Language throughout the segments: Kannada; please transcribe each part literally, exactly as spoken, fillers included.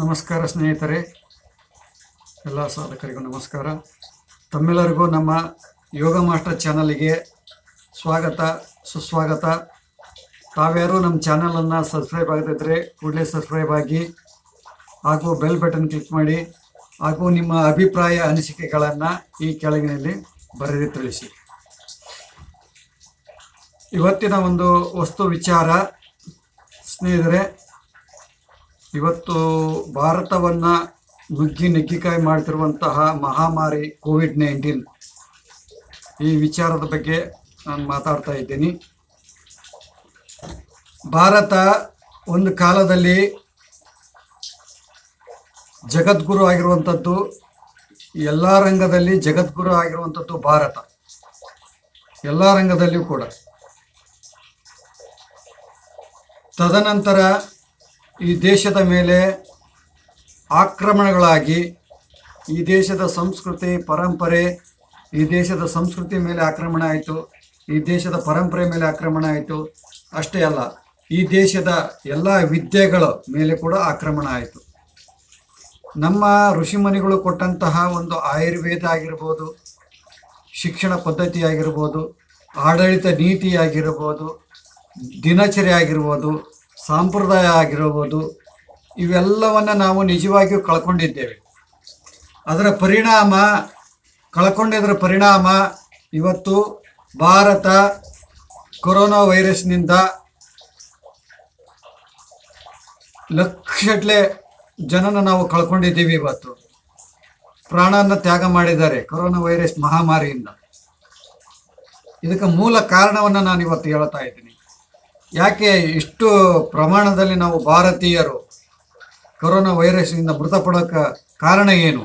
ನಮಸ್ಕಾರ ಸ್ನೇಹಿತರೆ, ಎಲ್ಲ ಸಾಧಕರಿಗೂ ನಮಸ್ಕಾರ. ತಮ್ಮೆಲ್ಲರಿಗೂ ನಮ್ಮ ಯೋಗ ಮಾಸ್ಟರ್ ಚಾನಲ್ಗೆ ಸ್ವಾಗತ ಸುಸ್ವಾಗತ. ತಾವ್ಯಾರು ನಮ್ಮ ಚಾನಲನ್ನು ಸಬ್ಸ್ಕ್ರೈಬ್ ಆಗದಿದ್ದರೆ ಕೂಡಲೇ ಸಬ್ಸ್ಕ್ರೈಬ್ ಆಗಿ ಹಾಗೂ ಬೆಲ್ ಬಟನ್ ಕ್ಲಿಕ್ ಮಾಡಿ ಹಾಗೂ ನಿಮ್ಮ ಅಭಿಪ್ರಾಯ ಅನಿಸಿಕೆಗಳನ್ನು ಈ ಕೆಳಗಿನಲ್ಲಿ ಬರೆದು ತಿಳಿಸಿ. ಇವತ್ತಿನ ಒಂದು ವಸ್ತು ವಿಚಾರ ಸ್ನೇಹಿತರೆ, ಇವತ್ತು ಭಾರತವನ್ನು ನುಗ್ಗಿ ನುಗ್ಗಿಕಾಯಿ ಮಾಡ್ತಿರುವಂತಹ ಮಹಾಮಾರಿ ಕೋವಿಡ್ ನೈನ್ಟೀನ್, ಈ ವಿಚಾರದ ಬಗ್ಗೆ ನಾನು ಮಾತಾಡ್ತಾ ಇದ್ದೀನಿ. ಭಾರತ ಒಂದು ಕಾಲದಲ್ಲಿ ಜಗದ್ಗುರು ಆಗಿರುವಂಥದ್ದು, ಎಲ್ಲ ರಂಗದಲ್ಲಿ ಜಗದ್ಗುರು ಆಗಿರುವಂಥದ್ದು ಭಾರತ, ಎಲ್ಲ ರಂಗದಲ್ಲಿಯೂ ಕೂಡ. ತದನಂತರ ಈ ದೇಶದ ಮೇಲೆ ಆಕ್ರಮಣಗಳಾಗಿ ಈ ದೇಶದ ಸಂಸ್ಕೃತಿ ಪರಂಪರೆ, ಈ ದೇಶದ ಸಂಸ್ಕೃತಿ ಮೇಲೆ ಆಕ್ರಮಣ ಆಯಿತು, ಈ ದೇಶದ ಪರಂಪರೆ ಮೇಲೆ ಆಕ್ರಮಣ ಆಯಿತು. ಅಷ್ಟೇ ಅಲ್ಲ, ಈ ದೇಶದ ಎಲ್ಲ ವಿದ್ಯೆಗಳ ಮೇಲೆ ಕೂಡ ಆಕ್ರಮಣ ಆಯಿತು. ನಮ್ಮ ಋಷಿಮುನಿಗಳು ಕೊಟ್ಟಂತಹ ಒಂದು ಆಯುರ್ವೇದ ಆಗಿರ್ಬೋದು, ಶಿಕ್ಷಣ ಪದ್ಧತಿ ಆಗಿರ್ಬೋದು, ಆಡಳಿತ ನೀತಿ ಆಗಿರ್ಬೋದು, ದಿನಚರಿ ಆಗಿರ್ಬೋದು, ಸಂಪ್ರದಾಯ ಆಗಿರಬಹುದು, ಇವೆಲ್ಲವನ್ನು ನಾವು ನಿಜವಾಗಿಯೂ ಕಳ್ಕೊಂಡಿದ್ದೇವೆ. ಅದರ ಪರಿಣಾಮ ಕಳ್ಕೊಂಡಿದ್ದರ ಪರಿಣಾಮ ಇವತ್ತು ಭಾರತ ಕೊರೋನಾ ವೈರಸ್ನಿಂದ ಲಕ್ಷಗಟ್ಟಲೆ ಜನನ ನಾವು ಕಳ್ಕೊಂಡಿದ್ದೀವಿ. ಇವತ್ತು ಪ್ರಾಣವನ್ನು ತ್ಯಾಗ ಮಾಡಿದ್ದಾರೆ ಕೊರೋನಾ ವೈರಸ್ ಮಹಾಮಾರಿಯಿಂದ. ಇದಕ್ಕೆ ಮೂಲ ಕಾರಣವನ್ನು ನಾನು ಇವತ್ತು ಹೇಳ್ತಾ ಇದ್ದೀನಿ. ಯಾಕೆ ಇಷ್ಟು ಪ್ರಮಾಣದಲ್ಲಿ ನಾವು ಭಾರತೀಯರು ಕೊರೋನಾ ವೈರಸ್ನಿಂದ ಮೃತಪಡೋಕ್ಕೆ ಕಾರಣ ಏನು?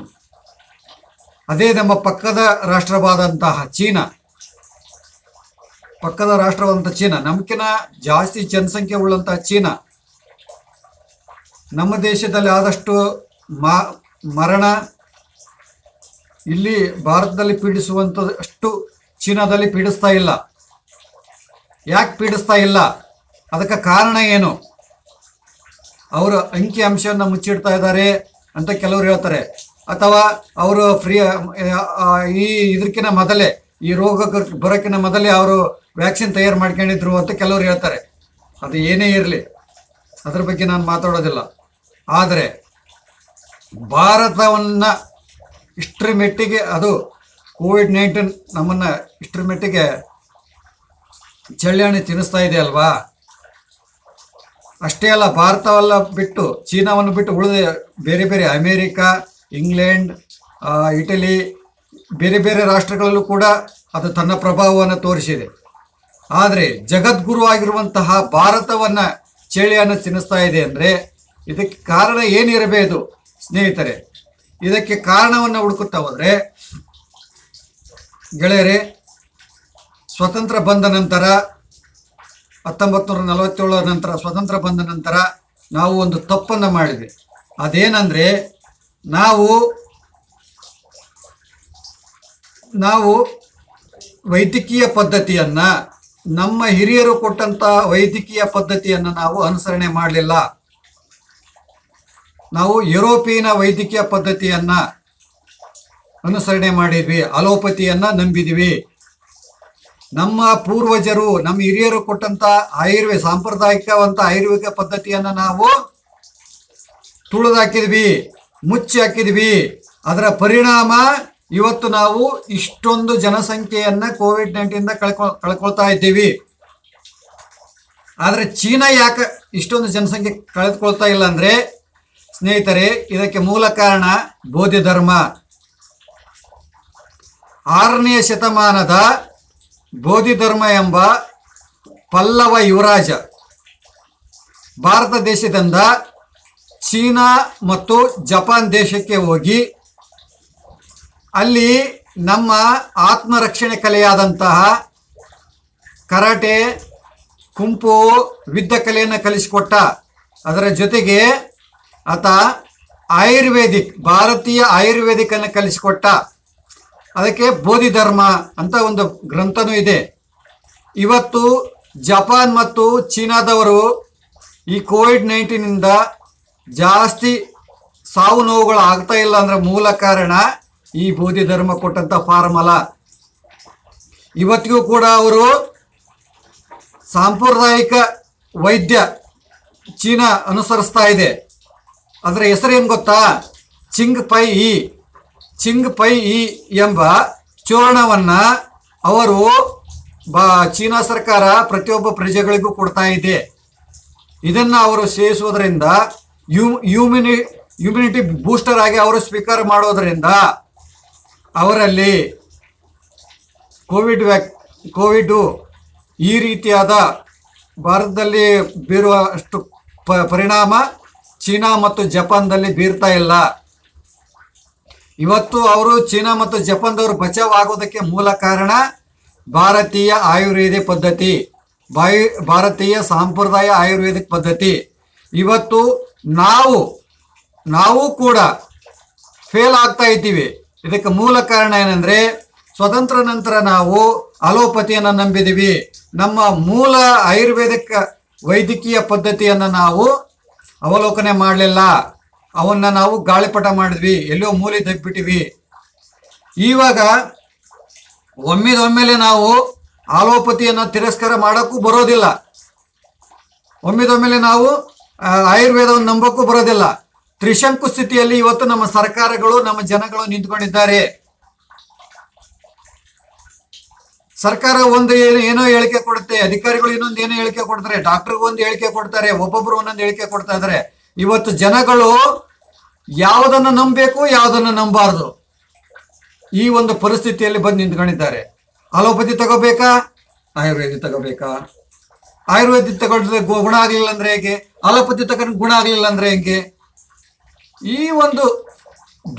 ಅದೇ ನಮ್ಮ ಪಕ್ಕದ ರಾಷ್ಟ್ರವಾದಂತಹ ಚೀನಾ, ಪಕ್ಕದ ರಾಷ್ಟ್ರವಾದಂಥ ಚೀನಾ, ನಮ್ಕಿನ ಜಾಸ್ತಿ ಜನಸಂಖ್ಯೆ ಉಳ್ಳಂತಹ ಚೀನಾ, ನಮ್ಮ ದೇಶದಲ್ಲಿ ಆದಷ್ಟು ಮರಣ ಇಲ್ಲಿ ಭಾರತದಲ್ಲಿ ಪೀಡಿಸುವಂಥದಷ್ಟು ಚೀನಾದಲ್ಲಿ ಪೀಡಿಸ್ತಾ ಇಲ್ಲ. ಯಾಕೆ ಪೀಡಿಸ್ತಾ ಇಲ್ಲ? ಅದಕ್ಕೆ ಕಾರಣ ಏನು? ಅವರು ಅಂಕಿ ಅಂಶವನ್ನು ಮುಚ್ಚಿಡ್ತಾ ಇದ್ದಾರೆ ಅಂತ ಕೆಲವರು ಹೇಳ್ತಾರೆ, ಅಥವಾ ಅವರು ಫ್ರೀ ಈ ಇದಕ್ಕಿಂತ ಮೊದಲೇ, ಈ ರೋಗ ಬರೋಕ್ಕಿಂತ ಮೊದಲೇ ಅವರು ವ್ಯಾಕ್ಸಿನ್ ತಯಾರು ಮಾಡ್ಕೊಂಡಿದ್ರು ಅಂತ ಕೆಲವರು ಹೇಳ್ತಾರೆ. ಅದು ಏನೇ ಇರಲಿ, ಅದ್ರ ಬಗ್ಗೆ ನಾನು ಮಾತಾಡೋದಿಲ್ಲ. ಆದರೆ ಭಾರತವನ್ನು ಇಷ್ಟರ ಮಟ್ಟಿಗೆ ಅದು ಕೋವಿಡ್ ನೈನ್ಟೀನ್ ನಮ್ಮನ್ನು ಇಷ್ಟರ ಮಟ್ಟಿಗೆ ಚಳ್ಳೆಹಣ್ಣು ತಿನ್ನಿಸ್ತಾ ಇದೆ ಅಲ್ವಾ? ಅಷ್ಟೇ ಅಲ್ಲ, ಭಾರತವಲ್ಲ ಬಿಟ್ಟು ಚೀನಾವನ್ನು ಬಿಟ್ಟು ಉಳಿದ ಬೇರೆ ಬೇರೆ ಅಮೇರಿಕಾ, ಇಂಗ್ಲೆಂಡ್, ಇಟಲಿ, ಬೇರೆ ಬೇರೆ ರಾಷ್ಟ್ರಗಳಲ್ಲೂ ಕೂಡ ಅದು ತನ್ನ ಪ್ರಭಾವವನ್ನು ತೋರಿಸಿದೆ. ಆದರೆ ಜಗದ್ಗುರು ಆಗಿರುವಂತಹ ಭಾರತವನ್ನು ಚಳ್ಳೆಹಣ್ಣು ತಿನ್ನಿಸ್ತಾ ಇದೆ ಅಂದರೆ ಇದಕ್ಕೆ ಕಾರಣ ಏನಿರಬೇಕು ಸ್ನೇಹಿತರೆ? ಇದಕ್ಕೆ ಕಾರಣವನ್ನು ಹುಡುಕುತ್ತಾ ಹೋದರೆ ಗೆಳೆಯರೇ, ಸ್ವಾತಂತ್ರ್ಯ ಬಂದ ನಂತರ, ಹತ್ತೊಂಬತ್ತು ನೂರ ನಲವತ್ತೇಳರ ನಂತರ, ಸ್ವಾತಂತ್ರ್ಯ ಬಂದ ನಂತರ ನಾವು ಒಂದು ತಪ್ಪನ್ನು ಮಾಡಿದ್ವಿ. ಅದೇನೆಂದರೆ, ನಾವು ನಾವು ವೈದ್ಯಕೀಯ ಪದ್ಧತಿಯನ್ನು, ನಮ್ಮ ಹಿರಿಯರು ಕೊಟ್ಟಂಥ ವೈದ್ಯಕೀಯ ಪದ್ಧತಿಯನ್ನು ನಾವು ಅನುಸರಣೆ ಮಾಡಲಿಲ್ಲ. ನಾವು ಯುರೋಪಿಯನ್ ವೈದ್ಯಕೀಯ ಪದ್ಧತಿಯನ್ನು ಅನುಸರಣೆ ಮಾಡಿದ್ವಿ, ಅಲೋಪತಿಯನ್ನು ನಂಬಿದ್ವಿ. ನಮ್ಮ ಪೂರ್ವಜರು, ನಮ್ಮ ಹಿರಿಯರು ಕೊಟ್ಟಂಥ ಆಯುರ್ವೇದ ಸಾಂಪ್ರದಾಯಿಕವಂಥ ಆಯುರ್ವೇದ ಪದ್ಧತಿಯನ್ನು ನಾವು ತುಳಿದಾಕಿದ್ವಿ, ಮುಚ್ಚಿ ಹಾಕಿದ್ವಿ. ಅದರ ಪರಿಣಾಮ ಇವತ್ತು ನಾವು ಇಷ್ಟೊಂದು ಜನಸಂಖ್ಯೆಯನ್ನು ಕೋವಿಡ್ ನೈನ್ಟೀನಿಂದ ಕಳ್ಕೊ ಕಳ್ಕೊಳ್ತಾ ಇದ್ದೀವಿ. ಆದರೆ ಚೀನಾ ಯಾಕೆ ಇಷ್ಟೊಂದು ಜನಸಂಖ್ಯೆ ಕಳೆದುಕೊಳ್ತಾ ಇಲ್ಲ ಅಂದರೆ ಸ್ನೇಹಿತರೆ, ಇದಕ್ಕೆ ಮೂಲ ಕಾರಣ ಬೋಧಿಧರ್ಮ. ಆರನೆಯ ಶತಮಾನದ ಬೋಧಿಧರ್ಮ ಎಂಬ ಪಲ್ಲವ ಯುವರಾಜ ಭಾರತ ದೇಶದಿಂದ ಚೀನಾ ಮತ್ತು ಜಪಾನ್ ದೇಶಕ್ಕೆ ಹೋಗಿ ಅಲ್ಲಿ ನಮ್ಮ ಆತ್ಮರಕ್ಷಣೆ ಕಲೆಯಾದಂತಹ ಕರಾಟೆ, ಕುಂಪು, ವಿದ್ದ ಕಲೆಯನ್ನು ಕಲಿಸಿಕೊಟ್ಟ. ಅದರ ಜೊತೆಗೆ ಆತ ಆಯುರ್ವೇದಿಕ್, ಭಾರತೀಯ ಆಯುರ್ವೇದಿಕನ್ನು ಕಲಿಸಿಕೊಟ್ಟ. ಅದಕ್ಕೆ ಬೋಧಿಧರ್ಮ ಅಂತ ಒಂದು ಗ್ರಂಥನೂ ಇದೆ. ಇವತ್ತು ಜಪಾನ್ ಮತ್ತು ಚೀನಾದವರು ಈ ಕೋವಿಡ್ ನೈನ್ಟೀನಿಂದ ಜಾಸ್ತಿ ಸಾವು ನೋವುಗಳು ಆಗ್ತಾ ಇಲ್ಲ ಅಂದ್ರೆ ಮೂಲ ಕಾರಣ ಈ ಬೋಧಿ ಧರ್ಮ ಕೊಟ್ಟಂತ ಫಾರ್ಮುಲಾ. ಇವತ್ತಿಗೂ ಕೂಡ ಅವರು ಸಾಂಪ್ರದಾಯಿಕ ವೈದ್ಯ ಚೀನಾ ಅನುಸರಿಸ್ತಾ ಇದೆ. ಅದರ ಹೆಸರೇನು ಗೊತ್ತಾ? ಚಿಂಗ್ ಪೈ ಇ ಚಿಂಗ್ ಪೈ ಇ ಎಂಬ ಚೂರ್ಣವನ್ನು ಅವರು ಬಾ ಚೀನಾ ಸರ್ಕಾರ ಪ್ರತಿಯೊಬ್ಬ ಪ್ರಜೆಗಳಿಗೂ ಕೊಡ್ತಾ ಇದೆ. ಇದನ್ನು ಅವರು ಸೇವಿಸೋದ್ರಿಂದ ಯು ಯುಮ್ಯುನಿ ಇಮ್ಯುನಿಟಿ ಬೂಸ್ಟರ್ ಆಗಿ ಅವರು ಸ್ವೀಕಾರ ಮಾಡೋದರಿಂದ ಅವರಲ್ಲಿ ಕೋವಿಡ್ ವ್ಯಾಕ್ ಕೋವಿಡು ಈ ರೀತಿಯಾದ ಭಾರತದಲ್ಲಿ ಬೀರುವ ಅಷ್ಟು ಪ ಪರಿಣಾಮ ಚೀನಾ ಮತ್ತು ಜಪಾನ್ದಲ್ಲಿ ಬೀರ್ತಾ ಇಲ್ಲ. ಇವತ್ತು ಅವರು ಚೀನಾ ಮತ್ತು ಜಪಾನ್ದವರು ಬಚಾವ್ ಆಗೋದಕ್ಕೆ ಮೂಲ ಕಾರಣ ಭಾರತೀಯ ಆಯುರ್ವೇದ ಪದ್ಧತಿ, ಬಾಯು ಭಾರತೀಯ ಸಾಂಪ್ರದಾಯ ಆಯುರ್ವೇದಿಕ್ ಪದ್ಧತಿ. ಇವತ್ತು ನಾವು ನಾವು ಕೂಡ ಫೇಲ್ ಆಗ್ತಾ ಇದ್ದೀವಿ. ಇದಕ್ಕೆ ಮೂಲ ಕಾರಣ ಏನಂದರೆ ಸ್ವತಂತ್ರ ನಂತರ ನಾವು ಅಲೋಪತಿಯನ್ನು ನಂಬಿದ್ದೀವಿ. ನಮ್ಮ ಮೂಲ ಆಯುರ್ವೇದಿಕ ವೈದ್ಯಕೀಯ ಪದ್ಧತಿಯನ್ನು ನಾವು ಅವಲೋಕನೆ ಮಾಡಲಿಲ್ಲ. ಅವನ್ನು ನಾವು ಗಾಳಿಪಟ ಮಾಡಿದ್ವಿ, ಎಲ್ಲೋ ಮೂಲೆ ತಗ್ಬಿಟ್ಟಿವಿ. ಇವಾಗ ಒಮ್ಮಿದೊಮ್ಮೆಲೆ ನಾವು ಅಲೋಪತಿಯನ್ನು ತಿರಸ್ಕಾರ ಮಾಡೋಕ್ಕೂ ಬರೋದಿಲ್ಲ, ಒಮ್ಮಿದೊಮ್ಮೆಲೆ ನಾವು ಆಯುರ್ವೇದವನ್ನು ನಂಬೋಕ್ಕೂ ಬರೋದಿಲ್ಲ. ತ್ರಿಶಂಕು ಸ್ಥಿತಿಯಲ್ಲಿ ಇವತ್ತು ನಮ್ಮ ಸರ್ಕಾರಗಳು ನಮ್ಮ ಜನಗಳು ನಿಂತ್ಕೊಂಡಿದ್ದಾರೆ. ಸರ್ಕಾರ ಒಂದು ಏನು ಏನೋ ಹೇಳಿಕೆ ಕೊಡುತ್ತೆ, ಅಧಿಕಾರಿಗಳು ಇನ್ನೊಂದು ಏನೋ ಹೇಳಿಕೆ ಕೊಡ್ತಾರೆ, ಡಾಕ್ಟರ್ಗೆ ಒಂದು ಹೇಳಿಕೆ ಕೊಡ್ತಾರೆ, ಒಬ್ಬೊಬ್ರು ಒಂದೊಂದು ಹೇಳಿಕೆ ಕೊಡ್ತಾ ಇದ್ದಾರೆ. ಇವತ್ತು ಜನಗಳು ಯಾವುದನ್ನು ನಂಬಬೇಕು ಯಾವುದನ್ನು ನಂಬಾರ್ದು ಈ ಒಂದು ಪರಿಸ್ಥಿತಿಯಲ್ಲಿ ಬಂದು ನಿಂತ್ಕೊಂಡಿದ್ದಾರೆ. ಅಲೋಪತಿ ತಗೋಬೇಕಾ ಆಯುರ್ವೇದ ತಗೋಬೇಕಾ? ಆಯುರ್ವೇದ ತಗೊಂಡ್ರೆ ಗುಣ ಆಗಲಿಲ್ಲ ಅಂದರೆ ಹೇಗೆ? ಅಲೋಪತಿ ತಗೊಂಡು ಗುಣ ಆಗಲಿಲ್ಲ ಅಂದರೆ ಹೇಗೆ? ಈ ಒಂದು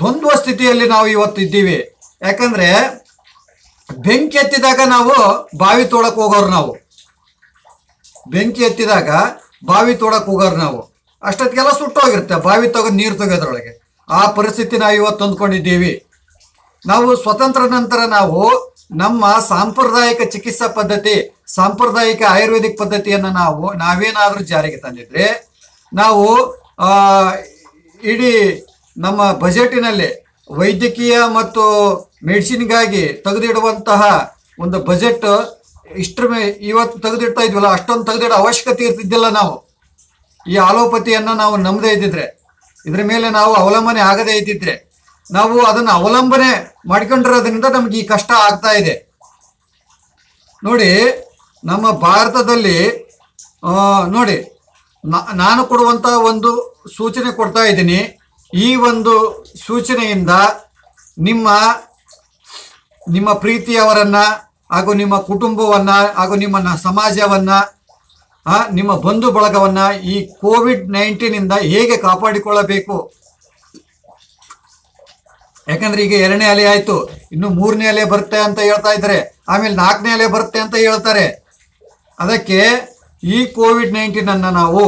ದ್ವಂದ್ವ ಸ್ಥಿತಿಯಲ್ಲಿ ನಾವು ಇವತ್ತು ಇದ್ದೀವಿ. ಯಾಕಂದರೆ ಬೆಂಕಿ ಎತ್ತಿದಾಗ ನಾವು ಬಾವಿ ತೋಡಕ್ಕೆ ಹೋಗೋರು, ನಾವು ಬೆಂಕಿ ಎತ್ತಿದಾಗ ಬಾವಿ ತೋಡಕ್ಕೆ ಹೋಗೋರು ನಾವು ಅಷ್ಟೊತ್ತಿಗೆಲ್ಲ ಸುಟ್ಟೋಗಿರುತ್ತೆ, ಬಾವಿ ತಗೋ ನೀರು ತೆಗೆಯೋದ್ರೊಳಗೆ. ಆ ಪರಿಸ್ಥಿತಿ ನಾವು ಇವತ್ತು ಹೊಂದ್ಕೊಂಡಿದ್ದೀವಿ. ನಾವು ಸ್ವತಂತ್ರ ನಂತರ ನಾವು ನಮ್ಮ ಸಾಂಪ್ರದಾಯಿಕ ಚಿಕಿತ್ಸಾ ಪದ್ಧತಿ, ಸಾಂಪ್ರದಾಯಿಕ ಆಯುರ್ವೇದಿಕ್ ಪದ್ಧತಿಯನ್ನು ನಾವು ನಾವೇನಾದರೂ ಜಾರಿಗೆ ತಂದಿದ್ರೆ ನಾವು ಇಡೀ ನಮ್ಮ ಬಜೆಟಿನಲ್ಲಿ ವೈದ್ಯಕೀಯ ಮತ್ತು ಮೆಡಿಸಿನ್ಗಾಗಿ ತೆಗೆದಿಡುವಂತಹ ಒಂದು ಬಜೆಟ್ ಇಷ್ಟರ ಮೇ ಇವತ್ತು ತೆಗೆದಿಡ್ತಾ ಇದ್ವಲ್ಲ, ಅಷ್ಟೊಂದು ತೆಗೆದಿಡೋ ಅವಶ್ಯಕತೆ ಇರ್ತಿದ್ದಿಲ್ಲ. ನಾವು ಈ ಅಲೋಪತಿಯನ್ನು ನಾವು ನಂಬದೇ ಇದ್ದಿದ್ರೆ, ಇದರ ಮೇಲೆ ನಾವು ಅವಲಂಬನೆ ಆಗದೇ ಇದ್ದಿದ್ರೆ, ನಾವು ಅದನ್ನು ಅವಲಂಬನೆ ಮಾಡ್ಕೊಂಡಿರೋದ್ರಿಂದ ನಮ್ಗೆ ಈ ಕಷ್ಟ ಆಗ್ತಾ ಇದೆ. ನೋಡಿ, ನಮ್ಮ ಭಾರತದಲ್ಲಿ ನೋಡಿ, ನಾನು ಕೊಡುವಂಥ ಒಂದು ಸೂಚನೆ ಕೊಡ್ತಾ ಇದ್ದೀನಿ. ಈ ಒಂದು ಸೂಚನೆಯಿಂದ ನಿಮ್ಮ ನಿಮ್ಮ ಪ್ರೀತಿಯವರನ್ನು ಹಾಗೂ ನಿಮ್ಮ ಕುಟುಂಬವನ್ನು ಹಾಗೂ ನಿಮ್ಮ ಸಮಾಜವನ್ನು, ನಿಮ್ಮ ಬಂಧು ಬಳಗವನ್ನು ಈ ಕೋವಿಡ್ ನೈನ್ಟೀನಿಂದ ಹೇಗೆ ಕಾಪಾಡಿಕೊಳ್ಳಬೇಕು? ಯಾಕಂದರೆ ಈಗ ಎರಡನೇ ಅಲೆ ಆಯಿತು, ಇನ್ನು ಮೂರನೇ ಅಲೆ ಬರುತ್ತೆ ಅಂತ ಹೇಳ್ತಾ ಇದ್ದಾರೆ, ಆಮೇಲೆ ನಾಲ್ಕನೇ ಅಲೆ ಬರುತ್ತೆ ಅಂತ ಹೇಳ್ತಾರೆ. ಅದಕ್ಕೆ ಈ ಕೋವಿಡ್ ನೈನ್ಟೀನನ್ನು ನಾವು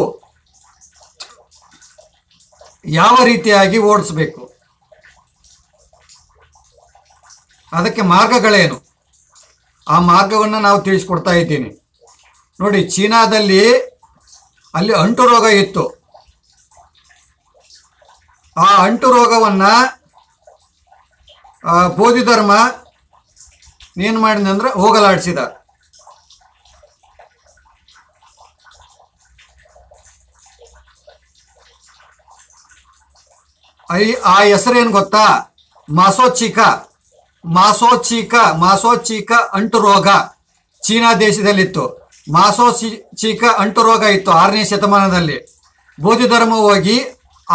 ಯಾವ ರೀತಿಯಾಗಿ ಓಡಿಸಬೇಕು, ಅದಕ್ಕೆ ಮಾರ್ಗಗಳೇನು, ಆ ಮಾರ್ಗವನ್ನು ನಾವು ತಿಳಿಸ್ಕೊಡ್ತಾ ಇದ್ದೀನಿ. ನೋಡಿ, ಚೀನಾದಲ್ಲಿ ಅಲ್ಲಿ ಅಂಟು ರೋಗ ಇತ್ತು. ಆ ಅಂಟು ರೋಗವನ್ನು ಬೋಧಿಧರ್ಮ ಏನು ಮಾಡಿದಂದ್ರೆ ಹೋಗಲಾಡಿಸಿದ. ಐ ಆ ಹೆಸರೇನು ಗೊತ್ತಾ? ಮಾಸೋಚಿಕ ಮಾಸೋಚಿಕ ಮಾಸೋಚಿಕ ಅಂಟು ರೋಗ ಚೀನಾ ದೇಶದಲ್ಲಿತ್ತು. ಮಾಸೋಚಿಕ ಅಂಟು ರೋಗ ಇತ್ತು ಆರನೇ ಶತಮಾನದಲ್ಲಿ. ಬೋಧಿಧರ್ಮ ಹೋಗಿ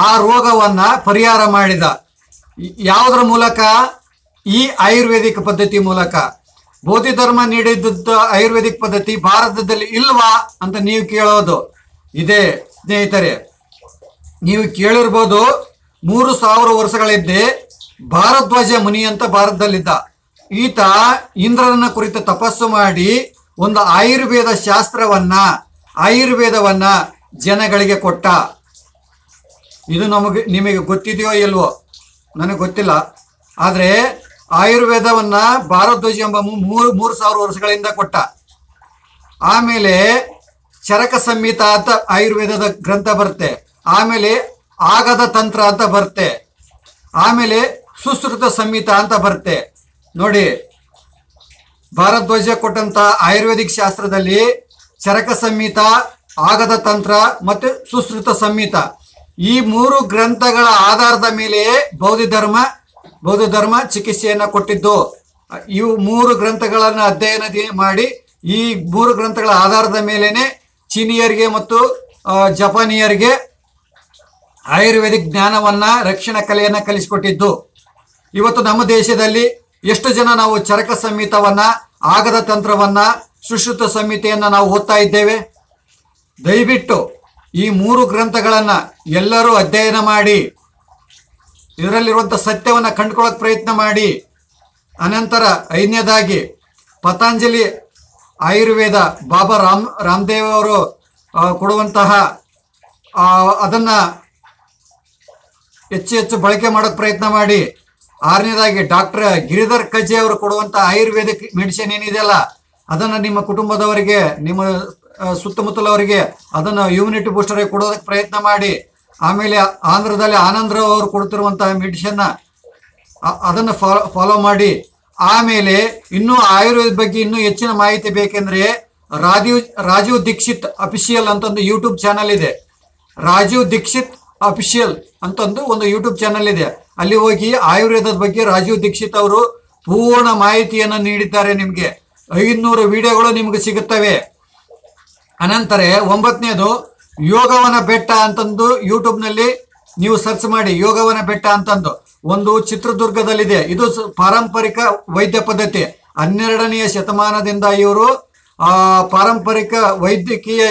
ಆ ರೋಗವನ್ನು ಪರಿಹಾರ ಮಾಡಿದ. ಯಾವುದರ ಮೂಲಕ? ಈ ಆಯುರ್ವೇದಿಕ್ ಪದ್ಧತಿ ಮೂಲಕ. ಬೋಧಿಧರ್ಮ ನೀಡಿದ್ದ ಆಯುರ್ವೇದಿಕ್ ಪದ್ಧತಿ ಭಾರತದಲ್ಲಿ ಇಲ್ವಾ ಅಂತ ನೀವು ಕೇಳೋದು ಇದೇ ಸ್ನೇಹಿತರೆ. ನೀವು ಕೇಳಿರ್ಬೋದು, ಮೂರು ಸಾವಿರ ವರ್ಷಗಳಿದ್ದೆ ಭಾರದ್ವಾಜ ಮುನಿ ಅಂತ ಭಾರತದಲ್ಲಿದ್ದ. ಈತ ಇಂದ್ರನ ಕುರಿತು ತಪಸ್ಸು ಮಾಡಿ ಒಂದು ಆಯುರ್ವೇದ ಶಾಸ್ತ್ರವನ್ನು ಆಯುರ್ವೇದವನ್ನು ಜನಗಳಿಗೆ ಕೊಟ್ಟ. ಇದು ನಮಗೆ ನಿಮಗೆ ಗೊತ್ತಿದೆಯೋ ಇಲ್ವೋ ನನಗೆ ಗೊತ್ತಿಲ್ಲ, ಆದರೆ ಆಯುರ್ವೇದವನ್ನು ಭಾರದ್ವಾಜ ಎಂಬ ಮೂರು ಮೂರು ಸಾವಿರ ವರ್ಷಗಳಿಂದ ಕೊಟ್ಟ. ಆಮೇಲೆ ಚರಕ ಸಂಹಿತ ಅಂತ ಆಯುರ್ವೇದದ ಗ್ರಂಥ ಬರುತ್ತೆ. ಆಮೇಲೆ ಆಗದ ತಂತ್ರ ಅಂತ ಬರುತ್ತೆ. ಆಮೇಲೆ ಸುಶ್ರುತ ಸಂಹಿತ ಅಂತ ಬರುತ್ತೆ. ನೋಡಿ, ಭಾರದ್ವಾಜ ಕೊಟ್ಟಂತ ಆಯುರ್ವೇದಿಕ್ ಶಾಸ್ತ್ರದಲ್ಲಿ ಚರಕ ಸಂಹಿತ, ಆಗದ ತಂತ್ರ ಮತ್ತು ಸುಶ್ರುತ ಸಂಹಿತ ಈ ಮೂರು ಗ್ರಂಥಗಳ ಆಧಾರದ ಮೇಲೆಯೇ ಬೌದ್ಧ ಧರ್ಮ ಬೌದ್ಧ ಧರ್ಮ ಚಿಕಿತ್ಸೆಯನ್ನು ಕೊಟ್ಟಿದ್ದು. ಇವು ಮೂರು ಗ್ರಂಥಗಳನ್ನು ಅಧ್ಯಯನ ಮಾಡಿ ಈ ಮೂರು ಗ್ರಂಥಗಳ ಆಧಾರದ ಮೇಲೇನೆ ಚೀನಿಯರಿಗೆ ಮತ್ತು ಜಪಾನಿಯರಿಗೆ ಆಯುರ್ವೇದಿಕ್ ಜ್ಞಾನವನ್ನು, ರಕ್ಷಣಾ ಕಲೆಯನ್ನು ಕಲಿಸಿಕೊಟ್ಟಿದ್ದು. ಇವತ್ತು ನಮ್ಮ ದೇಶದಲ್ಲಿ ಎಷ್ಟು ಜನ ನಾವು ಚರಕ ಸಂಹಿತವನ್ನು, ಆಗದ ತಂತ್ರವನ್ನು, ಸುಶ್ರುತ ಸಂಹಿತೆಯನ್ನು ನಾವು ಓದ್ತಾ ಇದ್ದೇವೆ. ದಯವಿಟ್ಟು ಈ ಮೂರು ಗ್ರಂಥಗಳನ್ನು ಎಲ್ಲರೂ ಅಧ್ಯಯನ ಮಾಡಿ ಇದರಲ್ಲಿರುವಂಥ ಸತ್ಯವನ್ನು ಕಂಡುಕೊಳ್ಳೋಕೆ ಪ್ರಯತ್ನ ಮಾಡಿ. ಅನಂತರ ಐದನೇದಾಗಿ ಪತಂಜಲಿ ಆಯುರ್ವೇದ ಬಾಬಾ ರಾಮ್ ರಾಮದೇವ್ ಅವರು ಕೊಡುವಂತಹ ಅದನ್ನು ಹೆಚ್ಚು ಹೆಚ್ಚು ಬಳಕೆ ಮಾಡೋಕ್ಕೆ ಪ್ರಯತ್ನ ಮಾಡಿ. ಆರನೇದಾಗಿ ಡಾಕ್ಟರ್ ಗಿರಿಧರ್ ಕಜೆ ಅವರು ಕೊಡುವಂಥ ಆಯುರ್ವೇದಿಕ್ ಮೆಡಿಸಿನ್ ಏನಿದೆಯಲ್ಲ ಅದನ್ನು ನಿಮ್ಮ ಕುಟುಂಬದವರಿಗೆ, ನಿಮ್ಮ ಸುತ್ತಮುತ್ತಲವರಿಗೆ ಅದನ್ನು ಇಮ್ಯುನಿಟಿ ಬೂಸ್ಟರ್ ಆಗಿ ಕೊಡೋದಕ್ಕೆ ಪ್ರಯತ್ನ ಮಾಡಿ. ಆಮೇಲೆ ಆಂಧ್ರದಲ್ಲಿ ಆನಂದರಾವ್ ಅವರು ಕೊಡ್ತಿರುವಂತಹ ಮೆಡಿಷನ್ನ ಅದನ್ನು ಫಾಲೋ ಫಾಲೋ ಮಾಡಿ. ಆಮೇಲೆ ಇನ್ನೂ ಆಯುರ್ವೇದ ಬಗ್ಗೆ ಇನ್ನೂ ಹೆಚ್ಚಿನ ಮಾಹಿತಿ ಬೇಕೆಂದರೆ ರಾಜೀವ್ ರಾಜೀವ್ ದೀಕ್ಷಿತ್ ಅಫಿಷಿಯಲ್ ಅಂತಂದು ಯೂಟ್ಯೂಬ್ ಚಾನಲ್ ಇದೆ. ರಾಜೀವ್ ದೀಕ್ಷಿತ್ ಅಫಿಷಿಯಲ್ ಅಂತಂದು ಒಂದು ಯೂಟ್ಯೂಬ್ ಚಾನಲ್ ಇದೆ. ಅಲ್ಲಿ ಹೋಗಿ ಆಯುರ್ವೇದದ ಬಗ್ಗೆ ರಾಜೀವ್ ದೀಕ್ಷಿತ್ ಅವರು ಪೂರ್ಣ ಮಾಹಿತಿಯನ್ನು ನೀಡಿದ್ದಾರೆ. ನಿಮಗೆ ಐದುನೂರು ವಿಡಿಯೋಗಳು ನಿಮಗೆ ಸಿಗುತ್ತವೆ. ಅನಂತರ ಒಂಬತ್ತನೇದು ಯೋಗವನ ಬೆಟ್ಟ ಅಂತಂದು ಯೂಟ್ಯೂಬ್ನಲ್ಲಿ ನೀವು ಸರ್ಚ್ ಮಾಡಿ. ಯೋಗವನ ಬೆಟ್ಟ ಅಂತಂದು ಒಂದು ಚಿತ್ರದುರ್ಗದಲ್ಲಿದೆ. ಇದು ಪಾರಂಪರಿಕ ವೈದ್ಯ ಪದ್ಧತಿ. ಹನ್ನೆರಡನೆಯ ಶತಮಾನದಿಂದ ಇವರು ಪಾರಂಪರಿಕ ವೈದ್ಯಕೀಯ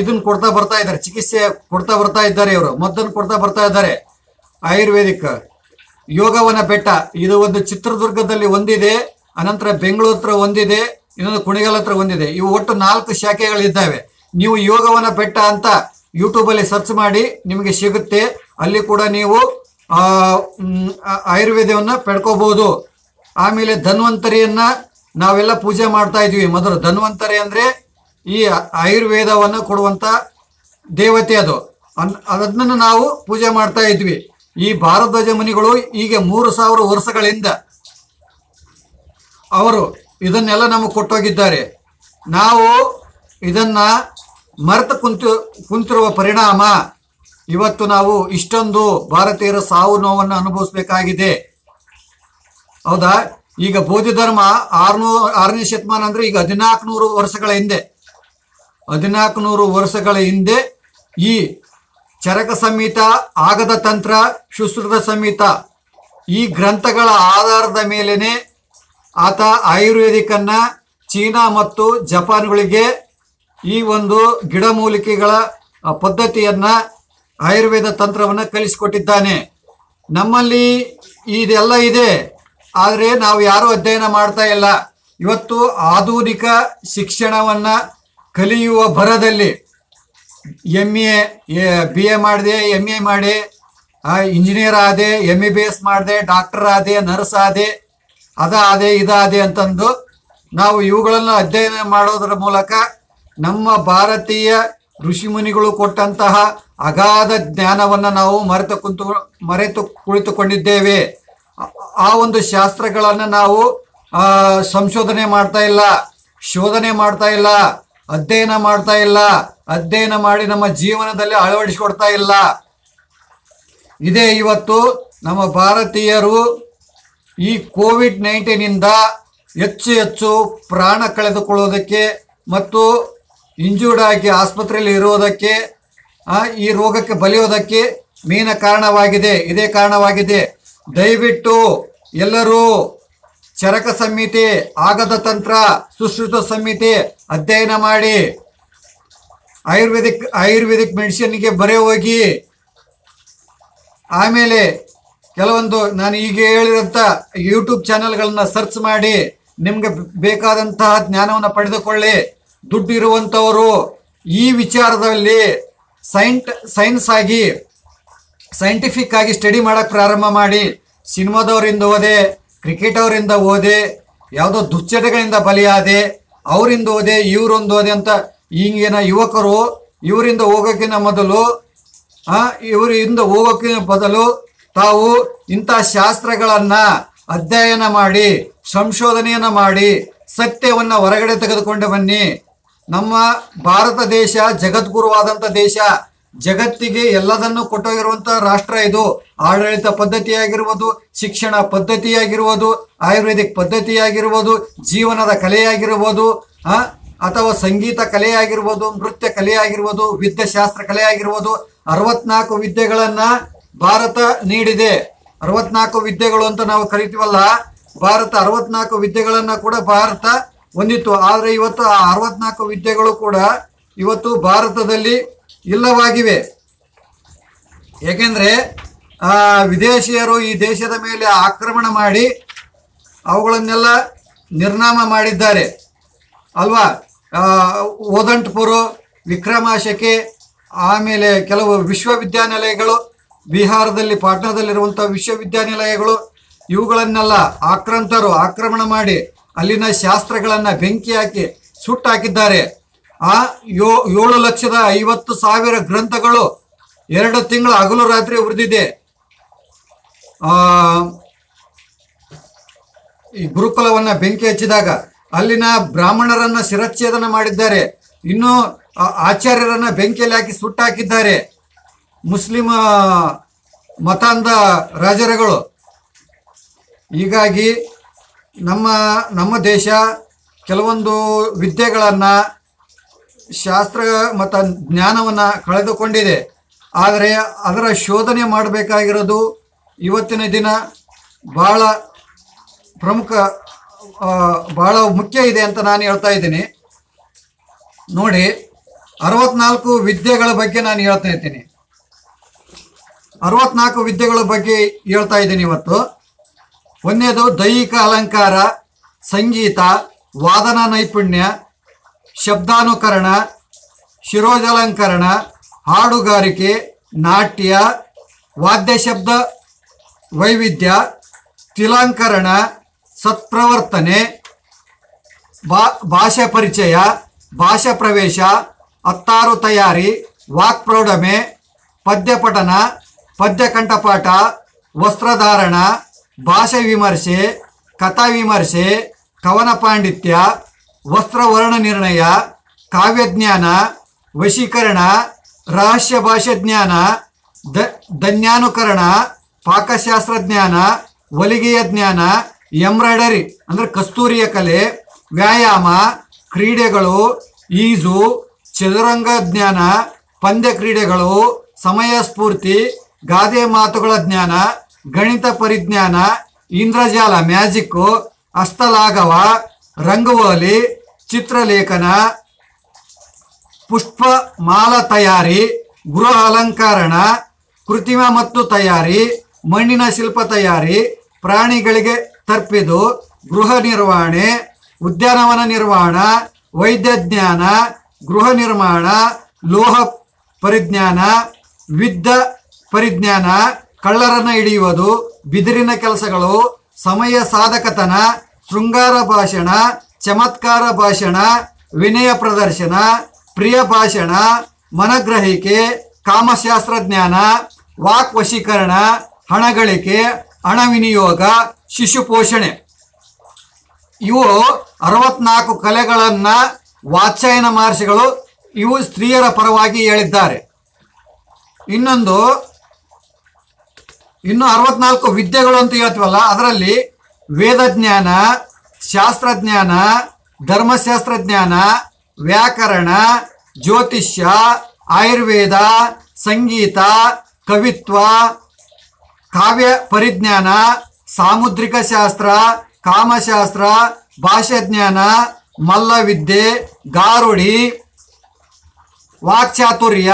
ಇದನ್ನು ಕೊಡ್ತಾ ಬರ್ತಾ ಇದ್ದಾರೆ, ಚಿಕಿತ್ಸೆ ಕೊಡ್ತಾ ಬರ್ತಾ ಇದ್ದಾರೆ. ಇವರು ಮದ್ದನ್ನು ಕೊಡ್ತಾ ಬರ್ತಾ ಇದ್ದಾರೆ. ಆಯುರ್ವೇದಿಕ್ ಯೋಗವನ ಬೆಟ್ಟ ಇದು ಒಂದು ಚಿತ್ರದುರ್ಗದಲ್ಲಿ ಒಂದಿದೆ, ಅನಂತರ ಬೆಂಗಳೂರು ಹತ್ರ ಒಂದಿದೆ, ಇನ್ನೊಂದು ಕುಣಿಗಲ್ ಹತ್ರ ಒಂದಿದೆ. ಇವು ಒಟ್ಟು ನಾಲ್ಕು ಶಾಖೆಗಳಿದ್ದಾವೆ. ನೀವು ಯೋಗವನ ಬೆಟ್ಟ ಅಂತ ಯೂಟ್ಯೂಬಲ್ಲಿ ಸರ್ಚ್ ಮಾಡಿ ನಿಮಗೆ ಸಿಗುತ್ತೆ. ಅಲ್ಲಿ ಕೂಡ ನೀವು ಆಯುರ್ವೇದವನ್ನು ಪಡ್ಕೋಬೋದು. ಆಮೇಲೆ ಧನ್ವಂತರಿಯನ್ನು ನಾವೆಲ್ಲ ಪೂಜೆ ಮಾಡ್ತಾ ಇದ್ವಿ ಮೊದಲು. ಧನ್ವಂತರಿ ಅಂದರೆ ಈ ಆಯುರ್ವೇದವನ್ನು ಕೊಡುವಂಥ ದೇವತೆ. ಅದು ಅನ್ ಅದನ್ನು ನಾವು ಪೂಜೆ ಮಾಡ್ತಾ ಇದ್ವಿ. ಈ ಭಾರದ್ವಾಜ ಮುನಿಗಳು ಹೀಗೆ ಮೂರು ಸಾವಿರ ವರ್ಷಗಳಿಂದ ಅವರು ಇದನ್ನೆಲ್ಲ ನಮಗೆ ಕೊಟ್ಟೋಗಿದ್ದಾರೆ. ನಾವು ಇದನ್ನು ಮರೆತು ಕುಂತು ಕುಂತಿರುವ ಪರಿಣಾಮ ಇವತ್ತು ನಾವು ಇಷ್ಟೊಂದು ಭಾರತೀಯರ ಸಾವು ನೋವನ್ನು ಅನುಭವಿಸಬೇಕಾಗಿದೆ. ಹೌದಾ? ಈಗ ಬೋಧಿಧರ್ಮ ಆರ್ನೂ ಆರನೇ ಶತಮಾನ ಅಂದರೆ ಈಗ ಹದಿನಾಲ್ಕುನೂರು ವರ್ಷಗಳ ಹಿಂದೆ ಹದಿನಾಲ್ಕುನೂರು ವರ್ಷಗಳ ಹಿಂದೆ ಈ ಚರಕ ಸಂಹಿತ, ಆಗದ ತಂತ್ರ, ಸುಶ್ರುತ ಸಂಹಿತ ಈ ಗ್ರಂಥಗಳ ಆಧಾರದ ಮೇಲೇ ಆತ ಆಯುರ್ವೇದಿಕನ್ನು ಚೀನಾ ಮತ್ತು ಜಪಾನ್ಗಳಿಗೆ ಈ ಒಂದು ಗಿಡಮೂಲಿಕೆಗಳ ಪದ್ಧತಿಯನ್ನು, ಆಯುರ್ವೇದ ತಂತ್ರವನ್ನು ಕಲಿಸಿಕೊಟ್ಟಿದ್ದಾನೆ. ನಮ್ಮಲ್ಲಿ ಇದೆಲ್ಲ ಇದೆ, ಆದರೆ ನಾವು ಯಾರೂ ಅಧ್ಯಯನ ಮಾಡ್ತಾ ಇಲ್ಲ. ಇವತ್ತು ಆಧುನಿಕ ಶಿಕ್ಷಣವನ್ನು ಕಲಿಯುವ ಭರದಲ್ಲಿ ಎಮ್ ಎ ಬಿ ಎ ಮಾಡಿದೆ, ಎಮ್ ಎ ಮಾಡಿ ಇಂಜಿನಿಯರ್ ಆದೆ, ಎಮ್ ಬಿ ಬಿ ಎಸ್ ಮಾಡಿದೆ, ಡಾಕ್ಟರ್ ಆದೆ, ನರ್ಸ್ ಆದೆ, ಅದಾದೆ ಇದಾದೆ ಅಂತಂದು ನಾವು ಇವುಗಳನ್ನು ಅಧ್ಯಯನ ಮಾಡೋದರ ಮೂಲಕ ನಮ್ಮ ಭಾರತೀಯ ಋಷಿಮುನಿಗಳು ಕೊಟ್ಟಂತಹ ಅಗಾಧ ಜ್ಞಾನವನ್ನು ನಾವು ಮರೆತು ಕುಂತು ಮರೆತು ಕುಳಿತುಕೊಂಡಿದ್ದೇವೆ. ಆ ಒಂದು ಶಾಸ್ತ್ರಗಳನ್ನು ನಾವು ಸಂಶೋಧನೆ ಮಾಡ್ತಾ ಇಲ್ಲ, ಶೋಧನೆ ಮಾಡ್ತಾ ಇಲ್ಲ, ಅಧ್ಯಯನ ಮಾಡ್ತಾ ಇಲ್ಲ, ಅಧ್ಯಯನ ಮಾಡಿ ನಮ್ಮ ಜೀವನದಲ್ಲಿ ಅಳವಡಿಸಿಕೊಡ್ತಾ ಇಲ್ಲ. ಇದೇ ಇವತ್ತು ನಮ್ಮ ಭಾರತೀಯರು ಈ ಕೋವಿಡ್ ನೈನ್ಟೀನಿಂದ ಹೆಚ್ಚು ಹೆಚ್ಚು ಪ್ರಾಣ ಕಳೆದುಕೊಳ್ಳೋದಕ್ಕೆ ಮತ್ತು ಇಂಜೂರ್ಡ್ ಆಗಿ ಆಸ್ಪತ್ರೆಯಲ್ಲಿ ಇರೋದಕ್ಕೆ, ಈ ರೋಗಕ್ಕೆ ಬಲಿಯೋದಕ್ಕೆ ಮೇನ ಕಾರಣವಾಗಿದೆ, ಇದೇ ಕಾರಣವಾಗಿದೆ. ದಯವಿಟ್ಟು ಎಲ್ಲರೂ ಚರಕ ಸಂಹಿತೆ, ಆಗದ ತಂತ್ರ, ಸುಶ್ರುತ ಸಂಹಿತೆ ಅಧ್ಯಯನ ಮಾಡಿ. ಆಯುರ್ವೇದಿಕ್ ಆಯುರ್ವೇದಿಕ್ ಮೆಡಿಸಿನ್ಗೆ ಬರೆ ಹೋಗಿ. ಆಮೇಲೆ ಕೆಲವೊಂದು ನಾನು ಈಗ ಹೇಳಿದಂಥ ಯೂಟ್ಯೂಬ್ ಚಾನಲ್ಗಳನ್ನು ಸರ್ಚ್ ಮಾಡಿ ನಿಮಗೆ ಬೇಕಾದಂತಹ ಜ್ಞಾನವನ್ನು ಪಡೆದುಕೊಳ್ಳಿ. ದುಡ್ಡು ಇರುವಂಥವರು ಈ ವಿಚಾರದಲ್ಲಿ ಸೈಂಟ್ ಸೈನ್ಸ್ ಆಗಿ ಸೈಂಟಿಫಿಕ್ ಆಗಿ ಸ್ಟಡಿ ಮಾಡೋಕ್ಕೆ ಪ್ರಾರಂಭ ಮಾಡಿ. ಸಿನಿಮಾದವರಿಂದ ಓದೆ, ಕ್ರಿಕೆಟ್ ಅವರಿಂದ ಓದೆ, ಯಾವುದೋ ದುಶ್ಚಟಗಳಿಂದ ಬಲಿಯಾದೆ ಅವರಿಂದ ಓದೆ, ಇವರೊಂದು ಓದೆ ಅಂತ ಈಗಿನ ಯುವಕರು ಇವರಿಂದ ಹೋಗೋಕ್ಕಿಂತ ಮೊದಲು ಇವರು ಇಂದ ಹೋಗೋಕೆ ಬದಲು ತಾವು ಇಂತ ಶಾಸ್ತ್ರಗಳನ್ನ ಅಧ್ಯಯನ ಮಾಡಿ ಸಂಶೋಧನೆಯನ್ನ ಮಾಡಿ ಸತ್ಯವನ್ನ ಹೊರಗಡೆ ತೆಗೆದುಕೊಂಡು ಬನ್ನಿ. ನಮ್ಮ ಭಾರತ ದೇಶ ಜಗದ್ಗುರುವಾದಂತ ದೇಶ, ಜಗತ್ತಿಗೆ ಎಲ್ಲದನ್ನು ಕೊಟ್ಟೋಗಿರುವಂತ ರಾಷ್ಟ್ರ ಇದು. ಆಡಳಿತ ಪದ್ಧತಿಯಾಗಿರುವುದು, ಶಿಕ್ಷಣ ಪದ್ಧತಿಯಾಗಿರುವುದು, ಆಯುರ್ವೇದಿಕ್ ಪದ್ಧತಿಯಾಗಿರುವುದು, ಜೀವನದ ಕಲೆಯಾಗಿರುವುದು, ಆ ಅಥವಾ ಸಂಗೀತ ಕಲೆಯಾಗಿರ್ಬೋದು, ನೃತ್ಯ ಕಲೆಯಾಗಿರ್ಬೋದು, ವಿದ್ಯಾಶಾಸ್ತ್ರ ಕಲೆಯಾಗಿರ್ಬೋದು, ಅರವತ್ನಾಲ್ಕು ವಿದ್ಯೆಗಳನ್ನ ಭಾರತ ನೀಡಿದೆ. ಅರವತ್ನಾಲ್ಕು ವಿದ್ಯೆಗಳು ಅಂತ ನಾವು ಕರಿತೀವಲ್ಲ, ಭಾರತ ಅರವತ್ನಾಲ್ಕು ವಿದ್ಯೆಗಳನ್ನ ಕೂಡ ಭಾರತ ಹೊಂದಿತ್ತು. ಆದರೆ ಇವತ್ತು ಆ ಅರವತ್ನಾಲ್ಕು ವಿದ್ಯೆಗಳು ಕೂಡ ಇವತ್ತು ಭಾರತದಲ್ಲಿ ಇಲ್ಲವಾಗಿವೆ. ಏಕೆಂದರೆ ವಿದೇಶಿಯರು ಈ ದೇಶದ ಮೇಲೆ ಆಕ್ರಮಣ ಮಾಡಿ ಅವುಗಳನ್ನೆಲ್ಲ ನಿರ್ನಾಮ ಮಾಡಿದ್ದಾರೆ ಅಲ್ವಾ. ಓದಂಟಪುರ, ವಿಕ್ರಮಾಶಕೆ, ಆಮೇಲೆ ಕೆಲವು ವಿಶ್ವವಿದ್ಯಾನಿಲಯಗಳು, ಬಿಹಾರದಲ್ಲಿ ಪಾಟ್ನಾದಲ್ಲಿರುವಂಥ ವಿಶ್ವವಿದ್ಯಾನಿಲಯಗಳು, ಇವುಗಳನ್ನೆಲ್ಲ ಆಕ್ರಾಂತರು ಆಕ್ರಮಣ ಮಾಡಿ ಅಲ್ಲಿನ ಶಾಸ್ತ್ರಗಳನ್ನು ಬೆಂಕಿ ಹಾಕಿ ಸುಟ್ಟಾಕಿದ್ದಾರೆ. ಆ ಯೋ ಏಳು ಲಕ್ಷದ ಐವತ್ತು ಸಾವಿರ ಗ್ರಂಥಗಳು ಎರಡು ತಿಂಗಳ ಹಗಲು ರಾತ್ರಿ ಉರಿದಿದೆ. ಈ ಗುರುಕುಲವನ್ನು ಬೆಂಕಿ ಹಚ್ಚಿದಾಗ ಅಲ್ಲಿನ ಬ್ರಾಹ್ಮಣರನ್ನ ಶಿರಚ್ಛೇದನ ಮಾಡಿದ್ದಾರೆ. ಇನ್ನು ಆಚಾರ್ಯರನ್ನ ಬೆಂಕಿಯಲ್ಲಿ ಹಾಕಿ ಸುಟ್ಟಾಕಿದ್ದಾರೆ. ಮುಸ್ಲಿಮ ಮತಾಂಧ ರಾಜರುಗಳು. ಹೀಗಾಗಿ ನಮ್ಮ ನಮ್ಮ ದೇಶ ಕೆಲವೊಂದು ವಿದ್ಯೆಗಳನ್ನು, ಶಾಸ್ತ್ರ ಮತ್ತು ಜ್ಞಾನವನ್ನು ಕಳೆದುಕೊಂಡಿದೆ. ಆದರೆ ಅದರ ಶೋಧನೆ ಮಾಡಬೇಕಾಗಿರೋದು ಇವತ್ತಿನ ದಿನ ಭಾಳ ಪ್ರಮುಖ, ಭಾಳ ಮುಖ್ಯ ಇದೆ ಅಂತ ನಾನು ಹೇಳ್ತಾ ಇದ್ದೀನಿ. ನೋಡಿ, ಅರವತ್ನಾಲ್ಕು ವಿದ್ಯೆಗಳ ಬಗ್ಗೆ ನಾನು ಹೇಳ್ತಾ ಇದ್ದೀನಿ, ಅರವತ್ನಾಲ್ಕು ವಿದ್ಯೆಗಳ ಬಗ್ಗೆ ಹೇಳ್ತಾ ಇದ್ದೀನಿ ಇವತ್ತು. ಒಂದೇದು ದೈಹಿಕ ಅಲಂಕಾರ, ಸಂಗೀತ, ವಾದನ ನೈಪುಣ್ಯ, ಶಬ್ದಾನುಕರಣ, ಶಿರೋಜಾಲಂಕರಣ, ಹಾಡುಗಾರಿಕೆ, ನಾಟ್ಯ, ವಾದ್ಯ ಶಬ್ದ ವೈವಿಧ್ಯ, ತಿಲಾಂಕರಣ, ಸತ್ಪ್ರವರ್ತನೆ, ಬಾ ಭಾಷಾ ಪರಿಚಯ, ಭಾಷಾ ಪ್ರವೇಶ, ಅತ್ತಾರು ತಯಾರಿ, ವಾಕ್ಪ್ರೌಢಮೆ, ಪದ್ಯಪಠನ, ಪದ್ಯಕಂಠಪಾಠ, ವಸ್ತ್ರಧಾರಣ, ಭಾಷಾ ವಿಮರ್ಶೆ, ಕಥಾ ವಿಮರ್ಶೆ, ಕವನ ಪಾಂಡಿತ್ಯ, ವಸ್ತ್ರವರ್ಣ ನಿರ್ಣಯ, ಕಾವ್ಯಜ್ಞಾನ, ವಶೀಕರಣ, ರಹಸ್ಯ ಭಾಷಾಜ್ಞಾನ, ದ ಧನ್ಯಾನುಕರಣ, ಪಾಕಶಾಸ್ತ್ರ ಜ್ಞಾನ, ಹೊಲಿಗೆಯ ಜ್ಞಾನ, ಎಂಬ್ರಾಯ್ಡರಿ ಅಂದರೆ ಕಸ್ತೂರಿಯ ಕಲೆ, ವ್ಯಾಯಾಮ, ಕ್ರೀಡೆಗಳು, ಈಜು, ಚದುರಂಗ ಜ್ಞಾನ, ಪಂದ್ಯ ಕ್ರೀಡೆಗಳು, ಸಮಯ ಸ್ಫೂರ್ತಿ, ಗಾದೆ ಮಾತುಗಳ ಜ್ಞಾನ, ಗಣಿತ ಪರಿಜ್ಞಾನ, ಇಂದ್ರಜಾಲ ಮ್ಯಾಜಿಕ್ಕು, ಹಸ್ತಲಾಘವ, ರಂಗವೋಲಿ, ಚಿತ್ರಲೇಖನ, ಪುಷ್ಪ ಮಾಲ ತಯಾರಿ, ಗೃಹ ಅಲಂಕರಣ, ಕೃತಿಮ ಮತ್ತು ತಯಾರಿ, ಮಣ್ಣಿನ ಶಿಲ್ಪ ತಯಾರಿ, ಪ್ರಾಣಿಗಳಿಗೆ ತರ್ಪಿದು, ಗೃಹ ನಿರ್ವಹಣೆ, ಉದ್ಯಾನವನ ನಿರ್ವಹಣ, ವೈದ್ಯ ಜ್ಞಾನ, ಗೃಹ ನಿರ್ಮಾಣ, ಲೋಹ ಪರಿಜ್ಞಾನ, ವಿದ್ಯ ಪರಿಜ್ಞಾನ, ಕಳ್ಳರನ್ನು ಹಿಡಿಯುವುದು, ಬಿದಿರಿನ ಕೆಲಸಗಳು, ಸಮಯ ಸಾಧಕತನ, ಶೃಂಗಾರ ಭಾಷಣ, ಚಮತ್ಕಾರ ಭಾಷಣ, ವಿನಯ ಪ್ರದರ್ಶನ, ಪ್ರಿಯ ಭಾಷಣ, ಮನಗ್ರಹಿಕೆ, ಕಾಮಶಾಸ್ತ್ರಜ್ಞಾನ, ವಾಕ್ ವಶೀಕರಣ, ಹಣಗಳಿಕೆ, ಹಣ ವಿನಿಯೋಗ, ಶಿಶು ಪೋಷಣೆ. ಇವು ಅರವತ್ನಾಲ್ಕು ಕಲೆಗಳನ್ನು ವಾತ್ಸಾಯನ ಮಹರ್ಷಿಗಳು ಇವು ಸ್ತ್ರೀಯರ ಪರವಾಗಿ ಹೇಳಿದ್ದಾರೆ. ಇನ್ನೊಂದು ಇನ್ನು ಅರವತ್ನಾಲ್ಕು ವಿದ್ಯೆಗಳು ಅಂತ ಹೇಳ್ತೀವಲ್ಲ, ಅದರಲ್ಲಿ ವೇದಜ್ಞಾನ, ಶಾಸ್ತ್ರಜ್ಞಾನ, ಧರ್ಮಶಾಸ್ತ್ರಜ್ಞಾನ, ವ್ಯಾಕರಣ, ಜ್ಯೋತಿಷ್ಯ, ಆಯುರ್ವೇದ, ಸಂಗೀತ, ಕವಿತ್ವ, ಕಾವ್ಯ ಪರಿಜ್ಞಾನ, ಸಾಮುದ್ರಿಕ ಶಾಸ್ತ್ರ, ಕಾಮಶಾಸ್ತ್ರ, ಭಾಷಾಜ್ಞಾನ, ಮಲ್ಲವಿದ್ಯೆ, ಗಾರುಡಿ, ವಾಕ್ಚಾತುರ್ಯ,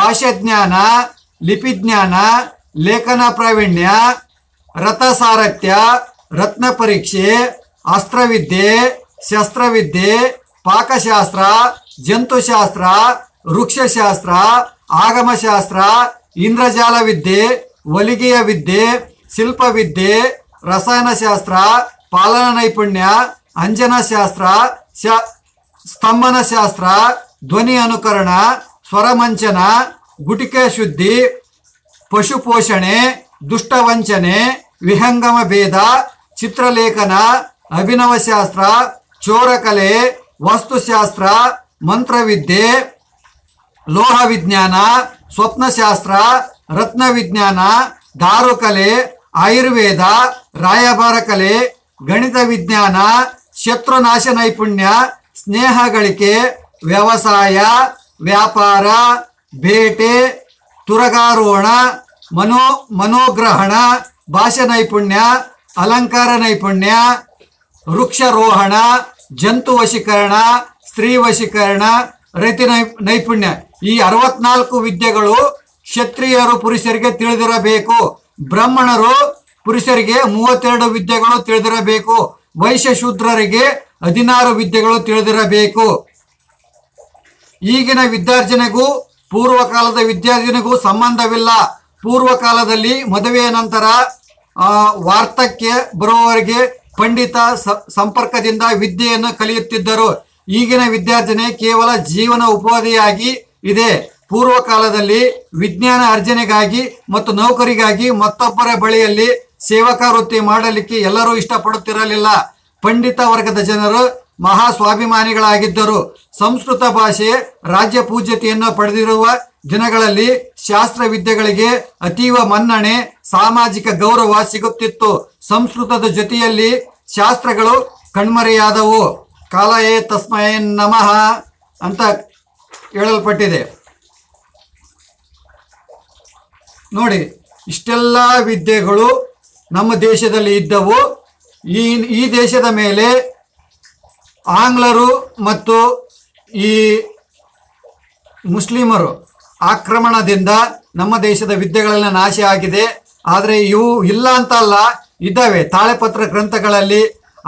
ಭಾಷಾಜ್ಞಾನ, ಲಿಪಿಜ್ಞಾನ, ಲೇಖನ ಪ್ರಾವೀಣ್ಯ, ರಥಸಾರಥ್ಯ, ರತ್ನ ಪರೀಕ್ಷೆ, ಅಸ್ತ್ರವಿದ್ಯೆ, ಶಸ್ತ್ರವಿದ್ಯೆ, ಪಾಕಶಾಸ್ತ್ರ, ಜಂತುಶಾಸ್ತ್ರ, ವೃಕ್ಷಶಾಸ್ತ್ರ, ಆಗಮಶಾಸ್ತ್ರ, ಇಂದ್ರಜಾಲ ವಿದ್ಯೆ, ಹೊಲಿಗೆಯ ವಿದ್ಯೆ, ಶಿಲ್ಪವಿದ್ಯೆ, ರಸಾಯನಶಾಸ್ತ್ರ, ಪಾಲನ ನೈಪುಣ್ಯ, ಅಂಜನಶಾಸ್ತ್ರ, ಸ್ತಂಭನಶಾಸ್ತ್ರ, ಧ್ವನಿ ಅನುಕರಣ, ಸ್ವರಮಂಚನ, गुटिके शुद्धि पशुपोषणे दुष्टवंचने विहंगम भेद चित्रलेखन अभिनवशास्त्र चोरकले वस्तुशास्त्र मंत्रविद्ये लोह विज्ञान स्वप्नशास्त्र रत्न विज्ञान दारुकले आयुर्वेद रायबार कले गणित विज्ञान शत्रुनाश नैपुण्य स्नेह गळिके व्यवसाय व्यापार बेटे तुरगारोहण मनो मनोग्रहण भाषा नैपुण्य अलंकार नैपुण्य वृक्षारोहण जंतु वशीकरण स्त्री वशीकरण रैति नै नैपुण्य ಈ ಅರವತ್ತನಾಲ್ಕು ವಿದ್ಯೆಗಳು ಕ್ಷತ್ರಿಯರು ಪುರುಷರಿಗೆ ತಿಳಿದಿರಬೇಕು. ಬ್ರಾಹ್ಮಣರು ಪುರುಷರಿಗೆ ಮೂವತ್ತೆರಡು ವಿದ್ಯೆಗಳು ತಿಳಿದಿರಬೇಕು. ವೈಶ್ಯಶೂದ್ರರಿಗೆ ಹದಿನಾರು ವಿದ್ಯೆಗಳು ತಿಳಿದಿರಬೇಕು. ಈಗಿನ ವಿದ್ಯಾರ್ಜನೆಗೂ ಪೂರ್ವಕಾಲದ ವಿದ್ಯಾರ್ಜನೆಗೂ ಸಂಬಂಧವಿಲ್ಲ. ಪೂರ್ವಕಾಲದಲ್ಲಿ ಮದುವೆಯ ನಂತರ ವಾರ್ತಕ್ಕೆ ಬರುವವರಿಗೆ ಪಂಡಿತ ಸಂಪರ್ಕದಿಂದ ವಿದ್ಯೆಯನ್ನು ಕಲಿಯುತ್ತಿದ್ದರು. ಈಗಿನ ವಿದ್ಯಾರ್ಜನೆ ಕೇವಲ ಜೀವನ ಉಪಾಧಿಯಾಗಿ ಇದೆ. ಪೂರ್ವಕಾಲದಲ್ಲಿ ವಿಜ್ಞಾನ ಅರ್ಜನೆಗಾಗಿ ಮತ್ತು ನೌಕರಿಗಾಗಿ ಮತ್ತೊಬ್ಬರ ಬಳಿಯಲ್ಲಿ ಸೇವಕ ವೃತ್ತಿ ಮಾಡಲಿಕ್ಕೆ ಎಲ್ಲರೂ ಇಷ್ಟಪಡುತ್ತಿರಲಿಲ್ಲ. ಪಂಡಿತ ವರ್ಗದ ಜನರು ಮಹಾ ಸ್ವಾಭಿಮಾನಿಗಳಾಗಿದ್ದರು. ಸಂಸ್ಕೃತ ಭಾಷೆ ರಾಜ್ಯ ಪೂಜ್ಯತೆಯನ್ನು ಪಡೆದಿರುವ ದಿನಗಳಲ್ಲಿ ಶಾಸ್ತ್ರ ವಿದ್ಯೆಗಳಿಗೆ ಅತೀವ ಮನ್ನಣೆ ಸಾಮಾಜಿಕ ಗೌರವ ಸಿಗುತ್ತಿತ್ತು. ಸಂಸ್ಕೃತದ ಜೊತೆಯಲ್ಲಿ ಶಾಸ್ತ್ರಗಳು ಕಣ್ಮರೆಯಾದವು. ಕಾಲಯೇ ತಸ್ಮಯೇ ನಮಃ ಅಂತ ಹೇಳಲ್ಪಟ್ಟಿದೆ. ನೋಡಿ, ಇಷ್ಟೆಲ್ಲ ವಿದ್ಯೆಗಳು ನಮ್ಮ ದೇಶದಲ್ಲಿ ಇದ್ದವು. ಈ ಈ ದೇಶದ ಮೇಲೆ ಆಂಗ್ಲರು ಮತ್ತು ಈ ಮುಸ್ಲಿಮರು ಆಕ್ರಮಣದಿಂದ ನಮ್ಮ ದೇಶದ ವಿದ್ಯೆಗಳೆಲ್ಲ ನಾಶ ಆಗಿದೆ. ಆದರೆ ಇವು ಇಲ್ಲ ಅಂತಲ್ಲ, ಇದ್ದಾವೆ. ತಾಳೆಪತ್ರ ಗ್ರಂಥಗಳಲ್ಲಿ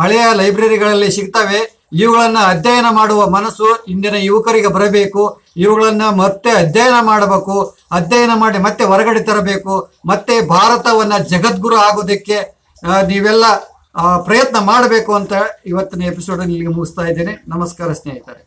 ಹಳೆಯ ಲೈಬ್ರರಿಗಳಲ್ಲಿ ಸಿಗ್ತವೆ. ಇವುಗಳನ್ನು ಅಧ್ಯಯನ ಮಾಡುವ ಮನಸ್ಸು ಇಂದಿನ ಯುವಕರಿಗೆ ಬರಬೇಕು. ಇವುಗಳನ್ನು ಮತ್ತೆ ಅಧ್ಯಯನ ಮಾಡಬೇಕು. ಅಧ್ಯಯನ ಮಾಡಿ ಮತ್ತೆ ಹೊರಗಡೆ ತರಬೇಕು. ಮತ್ತೆ ಭಾರತವನ್ನು ಜಗದ್ಗುರು ಆಗೋದಕ್ಕೆ ನೀವೆಲ್ಲ ಪ್ರಯತ್ನ ಮಾಡಬೇಕು ಅಂತ ಇವತ್ತಿನ ಎಪಿಸೋಡ್ ಇಲ್ಲಿಗೆ ಮುಗಿಸ್ತಾ ಇದ್ದೇನೆ. ನಮಸ್ಕಾರ ಸ್ನೇಹಿತರೆ.